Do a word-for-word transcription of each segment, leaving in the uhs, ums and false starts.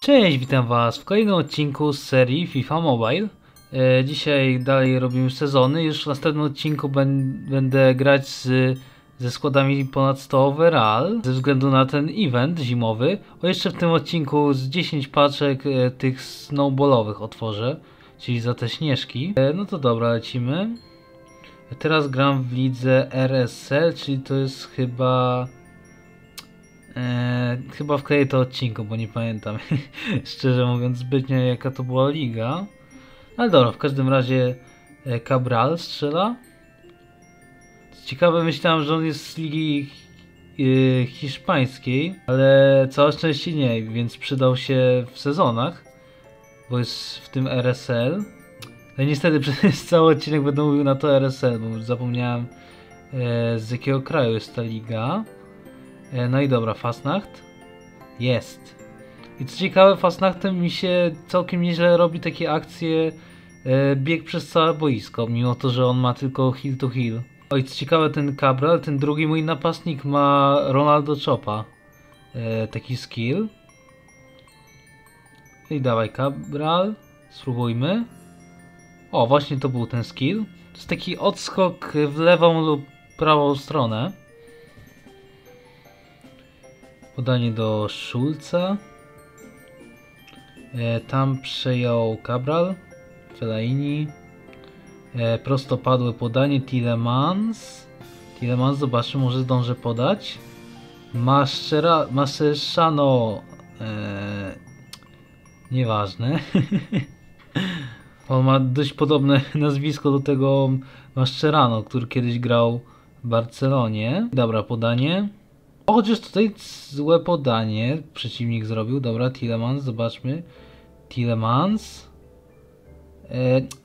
Cześć, witam was w kolejnym odcinku z serii FIFA Mobile. E, dzisiaj dalej robimy sezony. Już w następnym odcinku ben, będę grać z, ze składami ponad sto overall ze względu na ten event zimowy. O, jeszcze w tym odcinku z dziesięć paczek e, tych snowballowych otworzę, czyli za te śnieżki. E, no to dobra, lecimy. Teraz gram w lidze R S L, czyli to jest chyba... Eee, chyba wkleję to odcinku, bo nie pamiętam szczerze mówiąc zbytnio jaka to była liga. Ale dobra, w każdym razie e, Cabral strzela. Co ciekawe, myślałem, że on jest z ligi e, hiszpańskiej, ale całe szczęście nie, więc przydał się w sezonach, bo jest w tym R S L. Ale niestety przez cały odcinek będę mówił na to R S L, bo już zapomniałem e, z jakiego kraju jest ta liga. No i dobra, Fastnacht jest. I co ciekawe, Fastnachtem mi się całkiem nieźle robi takie akcje e, bieg przez całe boisko, mimo to, że on ma tylko heel to heel. O, i co ciekawe, ten Cabral, ten drugi mój napastnik ma Ronaldo Choupa, e, taki skill. I dawaj Cabral, spróbujmy. O, właśnie to był ten skill. To jest taki odskok w lewą lub prawą stronę. Podanie do Szulca. E, tam przejął Cabral, Fellaini. E, prostopadłe podanie Tielemans. Tielemans, zobaczmy, może zdążę podać. Maszczera, Mascherano. E, nieważne. On ma dość podobne nazwisko do tego Mascherano, który kiedyś grał w Barcelonie. Dobra, podanie. O, chociaż tutaj złe podanie przeciwnik zrobił. Dobra, Tielemans, zobaczmy. Tielemans. E,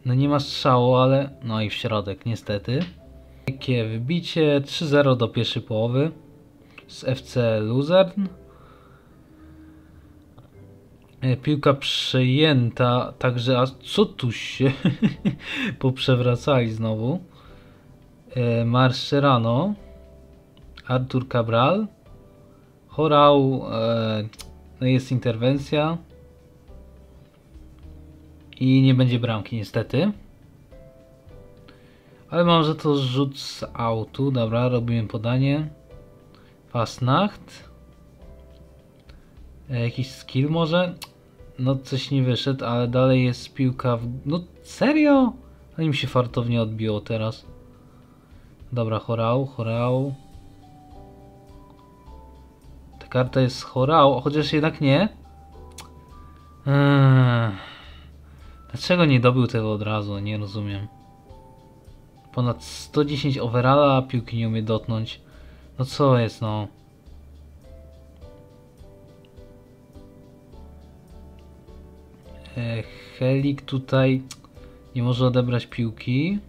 no nie ma strzału, ale... No i w środek, niestety. Takie wybicie. trzy zero do pierwszej połowy. Z F C Luzern. E, piłka przejęta, także... A co tu się... poprzewracali znowu. E, Mascherano. Artur Cabral. Choreau, e, no jest interwencja i nie będzie bramki niestety, ale mam, że to rzut z autu. Dobra, robimy podanie. Fastnacht, e, jakiś skill może? No coś nie wyszedł, ale dalej jest piłka w... No serio? Ale mi się fartownie odbiło teraz. Dobra, Choreau, Choreau. Karta jest Choreau, chociaż jednak nie. Eee, dlaczego nie dobył tego od razu? Nie rozumiem. Ponad sto dziesięć overalla, piłki nie umie dotknąć. No co jest, no? Eee, Helik tutaj nie może odebrać piłki.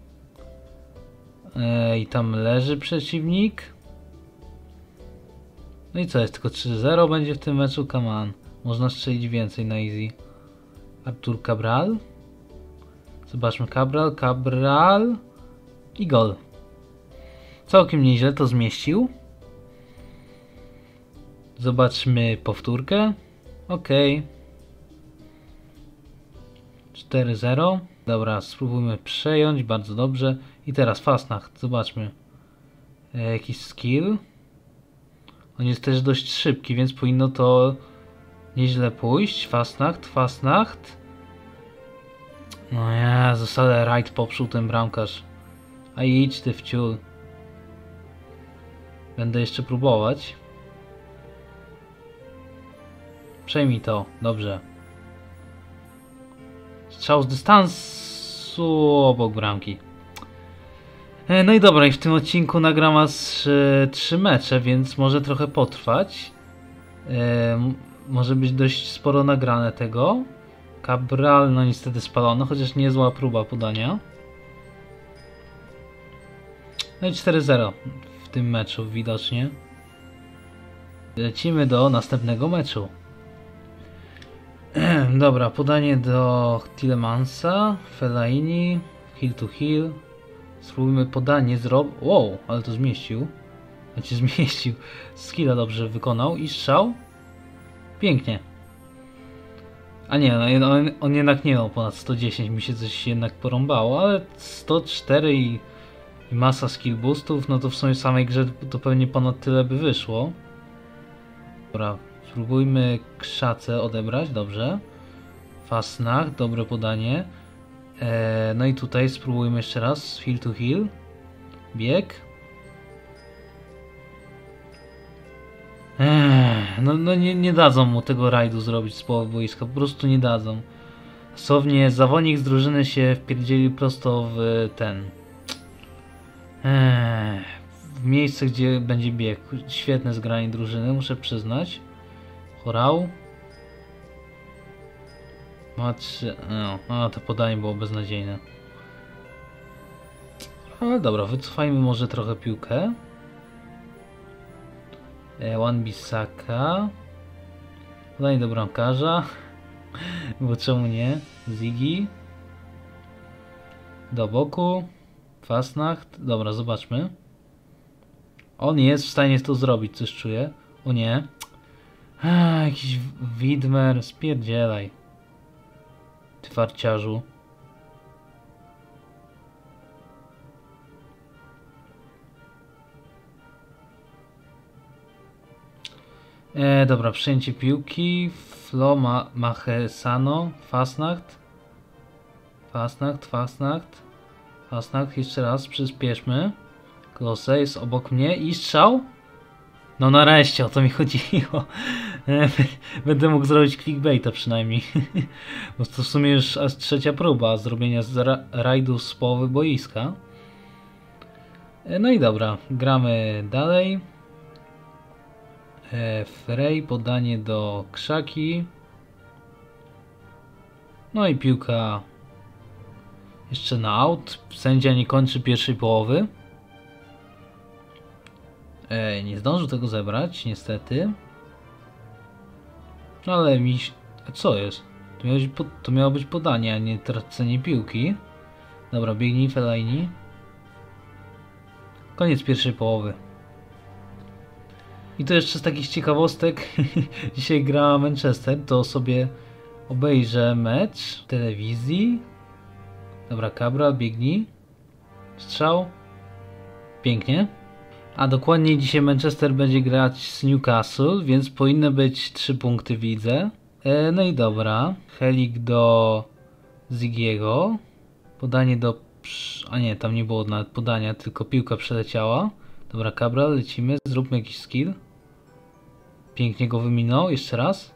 Eee, I tam leży przeciwnik. No i co jest? Tylko trzy zero będzie w tym meczu? Kaman. Można strzelić więcej na easy. Artur Cabral. Zobaczmy, Cabral, Cabral i gol. Całkiem nieźle to zmieścił. Zobaczmy powtórkę. Ok. cztery zero. Dobra, spróbujmy przejąć. Bardzo dobrze. I teraz Fastnacht. Zobaczmy. E, jakiś skill. On jest też dość szybki, więc powinno to nieźle pójść. Fastnacht, Fastnacht. No ja, zostale rajd popsuł ten bramkarz. A idź ty w ciul. Będę jeszcze próbować. Przejmij to, dobrze. Strzał z dystansu obok bramki. No i dobra, i w tym odcinku nagram aż trzy mecze, więc może trochę potrwać. E, może być dość sporo nagrane tego. Cabral, no niestety spalony, chociaż niezła próba podania. No i cztery zero w tym meczu widocznie. Lecimy do następnego meczu. Dobra, podanie do Tielemans, Fellaini, heel to heel. Spróbujmy podanie zrobić. Wow, ale to zmieścił. Znaczy zmieścił. Skilla dobrze wykonał i strzał. Pięknie. A nie, no, on, on jednak nie miał ponad sto dziesięć, mi się coś jednak porąbało, ale sto cztery i, i masa skill boostów, no to w sumie w samej grze to pewnie ponad tyle by wyszło. Dobra, spróbujmy krzacę odebrać, dobrze. Fastnacht, dobre podanie. Eee, no i tutaj spróbujmy jeszcze raz, heel to heel. Bieg. Eee, no no nie, nie dadzą mu tego rajdu zrobić z połowy boiska, po prostu nie dadzą. Dosłownie zawodnik z drużyny się wpierdzieli prosto w ten... Eee, w miejsce, gdzie będzie bieg. Świetne zgranie drużyny, muszę przyznać. Choreau. Ma trzy... No, a to podanie było beznadziejne. Ale dobra, wycofajmy może trochę piłkę. E, Wan-Bissaka. Podanie do bramkarza. Bo czemu nie? Ziggy. Do boku. Fastnacht. Dobra, zobaczmy. On jest w stanie to zrobić, coś czuję. O nie. A, jakiś widmer, spierdzielaj. Ty farciarzu. E, dobra, przyjęcie piłki. Flo ma Mascherano. Fastnacht. Fastnacht, Fastnacht. Fastnacht, jeszcze raz przyspieszmy. Klose jest obok mnie i strzał. No nareszcie, o to mi chodziło. Będę mógł zrobić clickbaita przynajmniej. Bo to w sumie już aż trzecia próba zrobienia z rajdu z połowy boiska. No i dobra, gramy dalej. Frey, podanie do krzaki. No i piłka jeszcze na out. Sędzia nie kończy pierwszej połowy. Ej, nie zdążył tego zebrać, niestety. No ale mi... Co jest? To miało, po... to miało być podanie, a nie tracenie piłki. Dobra, biegnij Fellaini. Koniec pierwszej połowy. I to jeszcze z takich ciekawostek. Dzisiaj gra Manchester, to sobie obejrzę mecz w telewizji. Dobra, Cabral, biegnij. Strzał. Pięknie. A dokładnie dzisiaj Manchester będzie grać z Newcastle, więc powinny być trzy punkty, widzę. E, no i dobra. Helik do Ziggy'ego. Podanie do... A nie, tam nie było nawet podania, tylko piłka przeleciała. Dobra, Cabral, lecimy. Zróbmy jakiś skill. Pięknie go wyminął. Jeszcze raz.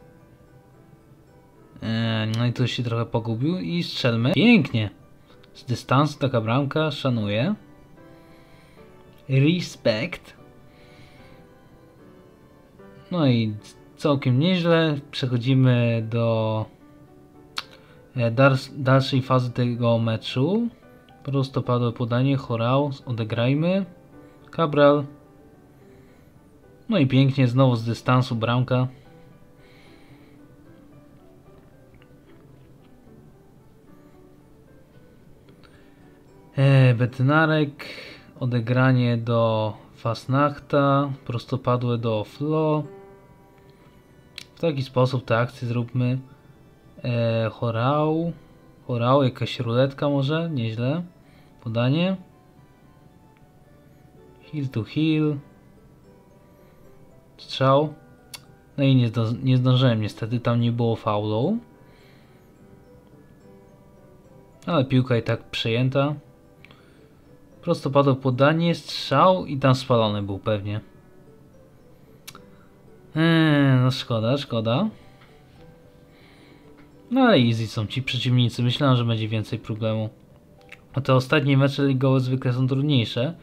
E, no i tu się trochę pogubił. I strzelmy. Pięknie. Z dystansu taka bramka. Szanuję. Respekt. No i całkiem nieźle. Przechodzimy do dalszej fazy tego meczu. Prosto padło podanie. Choreau. Odegrajmy. Cabral. No i pięknie. Znowu z dystansu bramka. E, Wetynarek. Odegranie do Fastnachta, prostopadłe do Flo. W taki sposób te akcje zróbmy. E, Choreau. Choreau, jakaś ruletka może, nieźle. Podanie. Heel to heel. Strzał. No i nie, nie zdążyłem niestety, tam nie było faulu. Ale piłka i tak przejęta. Prosto padło podanie, strzał i tam spalony był pewnie. Eee, no szkoda, szkoda. No ale easy są ci przeciwnicy, myślałem, że będzie więcej problemu. A te ostatnie mecze ligowe zwykle są trudniejsze.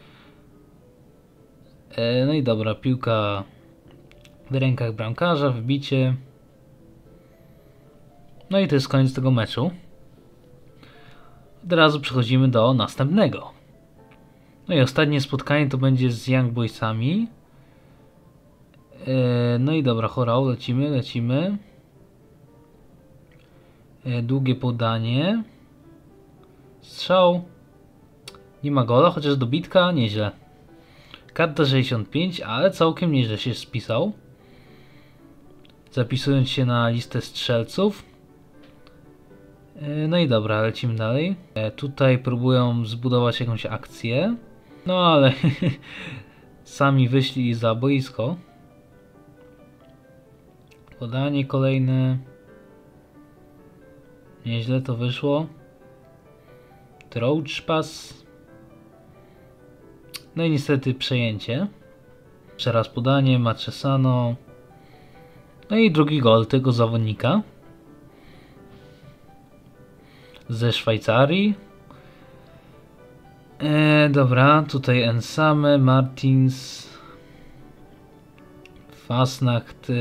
Eee, no i dobra, piłka w rękach bramkarza, wybicie. No i to jest koniec tego meczu. Od razu przechodzimy do następnego. No i ostatnie spotkanie to będzie z Young Boysami. Yy, no i dobra, Choreau, lecimy, lecimy. Yy, długie podanie. Strzał. Nie ma gola, chociaż dobitka nieźle. Karta sześćdziesiąt pięć, ale całkiem nieźle się spisał. Zapisując się na listę strzelców. No i dobra, lecimy dalej. Tutaj próbują zbudować jakąś akcję. No ale sami wyszli za boisko. Podanie kolejne. Nieźle to wyszło. Roach pass. No i niestety przejęcie. Jeszcze raz podanie, Mascherano. No i drugi gol tego zawodnika. Ze Szwajcarii. E, dobra, tutaj Ensame, Martins. Fastnacht e,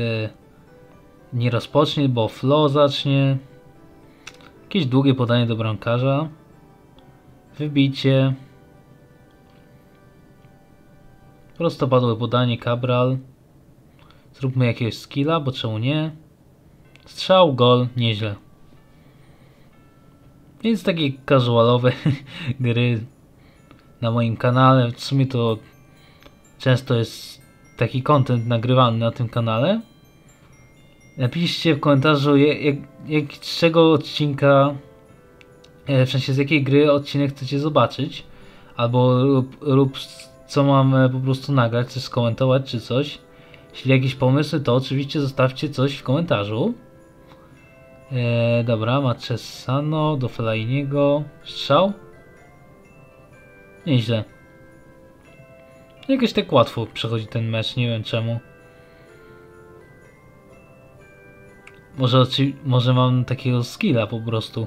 nie rozpocznie, bo Flo zacznie. Jakieś długie podanie do bramkarza. Wybicie. Prosto padłe podanie, Cabral. Zróbmy jakiegoś skilla, bo czemu nie? Strzał, gol, nieźle. Więc takie casualowe gry na moim kanale. W sumie to często jest taki content nagrywany na tym kanale. Napiszcie w komentarzu, jak, jak, z czego odcinka, w sensie z jakiej gry odcinek chcecie zobaczyć. Albo lub, lub co mam po prostu nagrać, coś skomentować czy coś. Jeśli jakieś pomysły, to oczywiście zostawcie coś w komentarzu. Eee, dobra, Mascherano do Fellainiego. Strzał? Nieźle. Jakoś tak łatwo przechodzi ten mecz, nie wiem czemu. Może, może mam takiego skilla po prostu.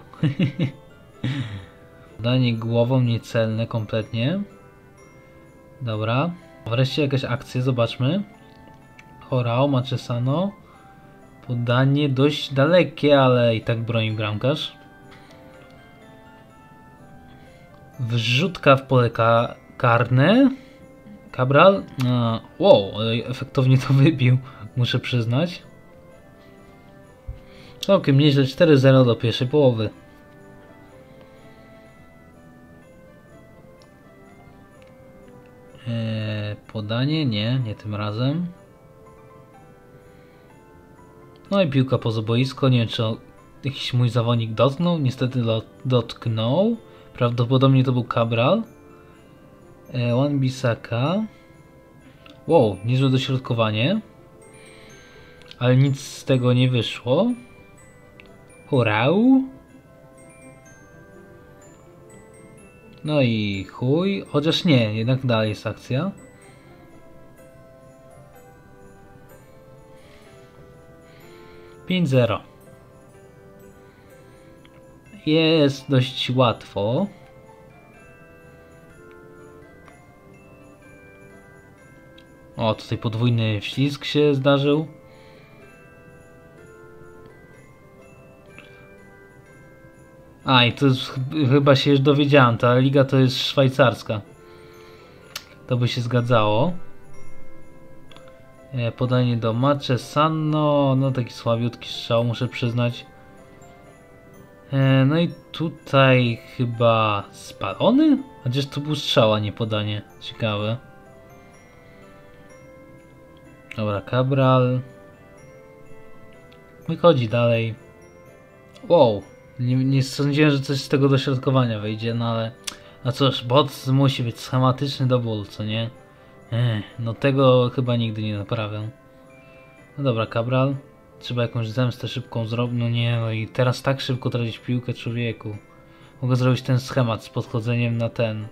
Podanie głową niecelne kompletnie. Dobra. Wreszcie jakaś akcja, zobaczmy. Choreau, Mascherano. Podanie dość dalekie, ale i tak broni bramkarz. Wrzutka w pole ka karne. Cabral. A, wow, efektownie to wybił, muszę przyznać. Całkiem nieźle, cztery zero do pierwszej połowy. Eee, podanie? Nie, nie tym razem. No i piłka poza boisko. Nie wiem, czy jakiś mój zawodnik dotknął. Niestety dotknął. Prawdopodobnie to był Cabral. Eee, Wan-Bissaka. Wow, niezłe dośrodkowanie. Ale nic z tego nie wyszło. Choreau. No i chuj. Chociaż nie, jednak dalej jest akcja. pięć zero. Jest dość łatwo. O, tutaj podwójny wślizg się zdarzył. A i to jest, chyba się już dowiedziałem, ta liga to jest szwajcarska. To by się zgadzało. E, podanie do Mascherano. No taki słabiutki strzał, muszę przyznać. E, no i tutaj chyba spalony? Chociaż to był strzał, a nie podanie. Ciekawe. Dobra, Cabral. Wychodzi dalej. Wow. Nie, nie sądziłem, że coś z tego dośrodkowania wyjdzie, no ale... No cóż, bot musi być schematyczny do bólu, co nie? Ech, no tego chyba nigdy nie naprawię. No dobra, Cabral. Trzeba jakąś zemstę szybką zrobić. No nie, no i teraz tak szybko tracić piłkę, człowieku. Mogę zrobić ten schemat z podchodzeniem na ten...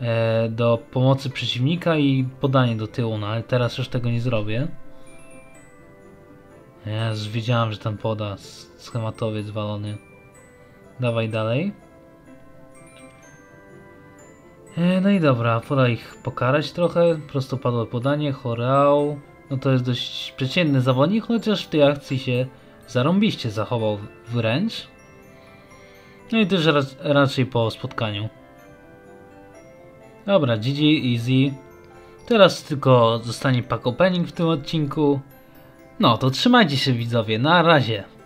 E, do pomocy przeciwnika i podanie do tyłu, no ale teraz już tego nie zrobię. Ja już wiedziałem, że tam poda schematowiec walony. Dawaj dalej. E, no i dobra, pora ich pokarać trochę. Prosto padło podanie, Choreau. No to jest dość przeciętny zawodnik, chociaż w tej akcji się zarąbiście zachował wręcz. No i też rac raczej po spotkaniu. Dobra, G G, easy. Teraz tylko zostanie pack opening w tym odcinku. No to trzymajcie się widzowie, na razie.